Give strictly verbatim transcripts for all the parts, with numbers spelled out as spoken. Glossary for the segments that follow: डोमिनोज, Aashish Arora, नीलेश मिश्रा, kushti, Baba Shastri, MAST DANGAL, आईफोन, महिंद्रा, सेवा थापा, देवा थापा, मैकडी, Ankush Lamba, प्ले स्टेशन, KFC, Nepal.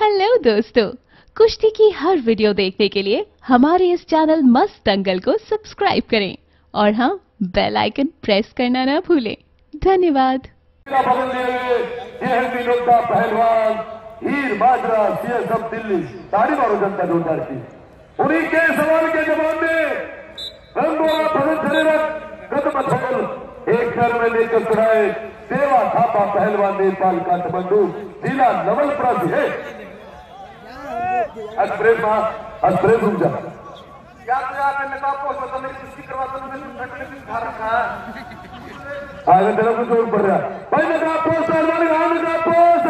Hello दोस्तों, कुश्ती की हर वीडियो देखने के लिए हमारे इस चैनल मस्त दंगल को सब्सक्राइब करें और हाँ, बेल आइकन प्रेस करना ना भूलें। धन्यवाद। उन्हीं के सवाल के जवाब में एक घर में लेकर सुनाए सेवा थापा पहलवान नेपाल काठमांडू जिला नवलपुरा है। अस्प्रेस मां अस्प्रेस रुक जा। क्या तुझे आपने नेता को मतलब मेरी कुश्ती करवाते हैं तो ठंडे में खा रखा है। आगे तेरा कुछ और बढ़ रहा भाई। नेता पोस्ट अलवर गांव नेता पोस्ट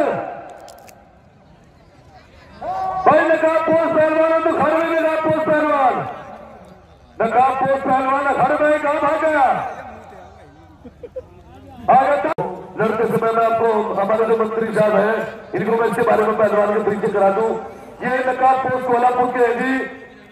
भाई नेता पोस्ट अलवर तो घर में नेता पोस्ट अलवर नेता पोस्ट अलवर घर में कहाँ भाग गया। आगे लड़ते समय में आपको हमारे जो मंत्री साहब हैं इनको मैं इसके बारे में पहलवान के परिचय करा दूं। ये नकाब पोस्ट कोल्हापुर के है।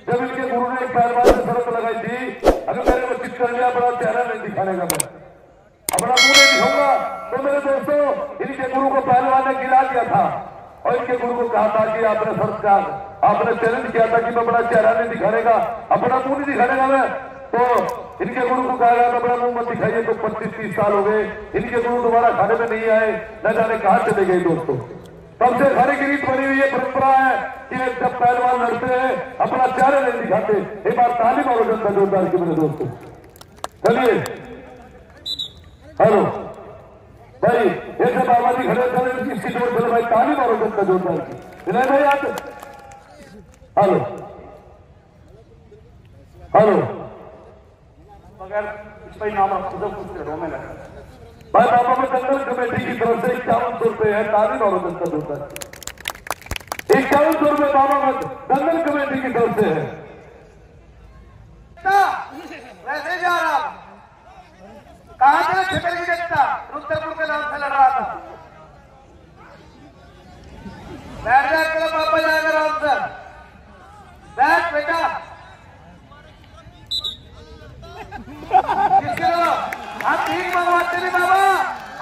जब इनके गुरु ने एक पहलवान से शर्त लगाई थी अगर मेरे को चित कर लिया अपना चेहरा नहीं दिखाने का, मैं अपना मुंह नहीं दिखाऊंगा, तो मेरे दोस्तों इनके गुरु को पहलवान ने गिला दिया था और इनके गुरु को कहा था कि आपने शर्त का आपने चैलेंज किया था कि मैं अपना चेहरा नहीं दिखाने का, अपना मुंह नहीं दिखाने का। मैं तो इनके गुरु को कहा गया था अपना मुंह मत दिखाइए, तो पच्चीस तीस साल हो गए इनके गुरु दोबारा खाने में नहीं आए, न जाने कहां चले गए। दोस्तों तब से हर एक रीत बनी हुई है, परंपरा है कि जब पहलवान लड़ते हैं अपना चेहरा नहीं दिखाते। एक बार ताली मारो जनता जोरदार की मेरे दोस्तों। चलिए हेलो भाई ऐसे बाबा जी खड़े चले इसकी जोर चलो भाई, ताली मारो जनता जोरदार की। विनय भाई आते हेलो हेलो मगर इस पर नाम आप सब कुछ करो मैं लगा भाई। बाबा में दंगल कमेटी की तरफ से इक्यावन सौ रुपए है, तारीफ और दंगल होता है। इक्यावन सौ रुपए बाबा में दंगल कमेटी की तरफ से है। वैसे जा रहा कहा था छिपे की जनता रुद्रपुर के नाम से लड़ रहा था। बैठ जाकर बाबा जाएगा राम सर, बैठ बेटा आप ठीक मंगवाते नहीं बाबा,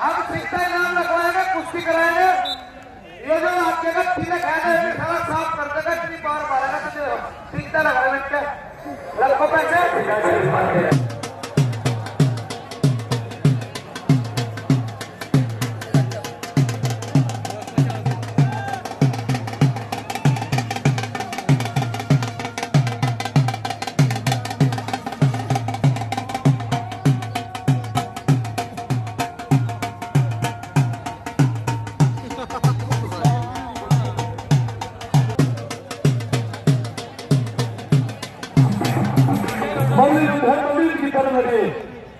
आप सीखता इनाम रखवाएंगे, कुश्ती कराएंगे। ये जो आपके का पीने खाएगा ये सारा साफ कर देगा, इतनी बार मारेगा तो सीखता लगा लेंगे लगभग पैसे।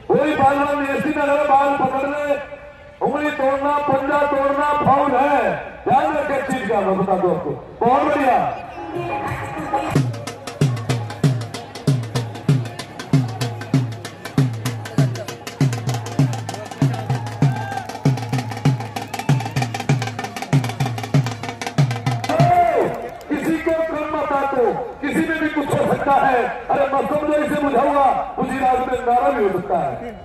कोई बालवान ऐसी में अगर बाल पकड़ने उंगली तोड़ना पंजा तोड़ना फाउल है, ध्यान रखें। चीज का मैं बता दो आपको बहुत बढ़िया। किसी में भी कुछ हो सकता है, अरे मैं समझो इसे बुझाऊंगा उसी राज में नारा भी हो सकता है।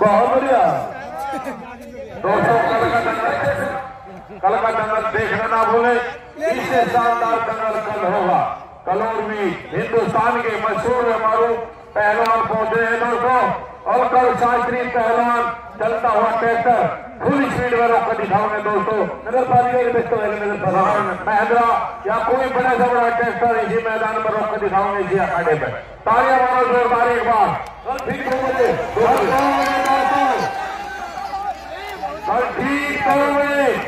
बहुत बढ़िया दोस्तों, कल का दंगल देखना ना भूलें। इससे शानदार दंगल कल होगा। कलोर में हिंदुस्तान के मशहूर हमारे पहलवान पहुंचे हैं दोस्तों, और कल शास्त्री पहलवान चलता हुआ ट्रैक्टर फुल स्पीड में रोक कर दिखाओगे दोस्तों। नगर पालिका महिंद्रा या कोई बड़ा से बड़ा ट्रैक्टर इसी मैदान में रोक कर दिखाओगे, इसी अखाड़े पर तालियां मारो जोरदार एक बार। और ठीक करोगे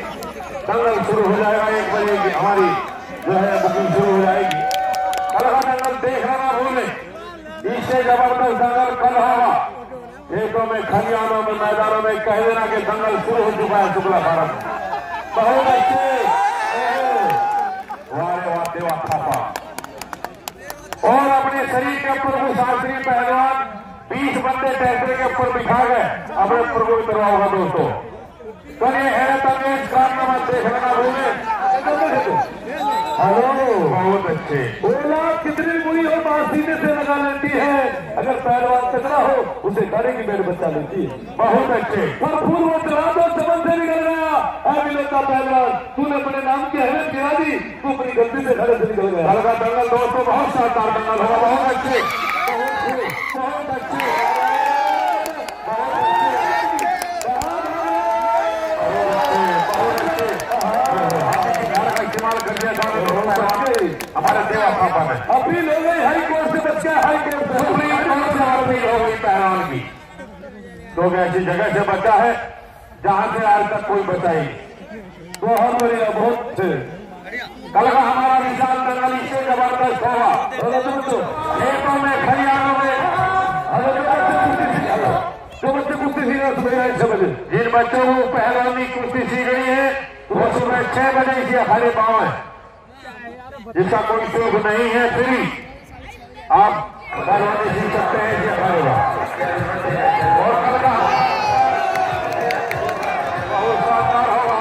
दंगल शुरू हो जाएगा, एक बजे की हमारी जो है बुकिंग शुरू हो जाएगी। कल का दंगल देखना ना भूले, इससे जबरदस्त दंगल कल होगा। खेतों में, खलियानों में, मैदानों में कह देना कि दंगल शुरू हो चुका है। शुक्ला भारत बहुत अच्छे वारे वाह देवा थापा। और अपने शरीर के प्रभु शास्त्री पहलवान बीस बंदे ट्रैक्टर के ऊपर बिठा गए, अपने प्रभु भी करवा होगा दोस्तों। तो ये हैरतअंगेज कारनामा देखना भूले। हेलो बहुत अच्छे बोला, कितनी बुरी हो बात सीने से लगा लेती है, अगर पहलवान तगड़ा हो उसे गाड़ी की बेट बचा लेती है। बहुत अच्छे पर फूल वो चला दो, चमन से निकल गया। अभी लेता पहलवान, तूने अपने नाम की हेलत गिरा दी, तू अपनी गलती से घर से निकल गया। हल्का दंगल दोस्तों, बहुत शानदार दंगल होगा। बहुत अच्छे बहुत अच्छे हमारे देवा पापा में अपील हो गई हाई कोर्ट से, बच्चा हाई कोर्ट से अपील हो गई पहलवान की। तो ऐसी जगह से बचा है जहां से आज तक कोई बचाई तो हम बोले बहुत। कल का हमारा निशान दंगल इससे जबरदस्त होगा। खेतों में खलियानों में जो बच्चे कुश्ती सीख रहे समझे, जिन बच्चों को पहलवानी कुश्ती सीख रही है वो सुबह छह बजे इसी खाली पाँव है, जिसका कोई शोक नहीं है फ्री आप पहलवानी सीख सकते हैं। ये हमारा और कल का बहुत शानदार होगा।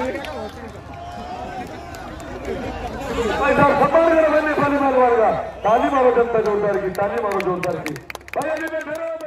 ताली मारो जनता जोरदार की, ताली मारो जोरदार की।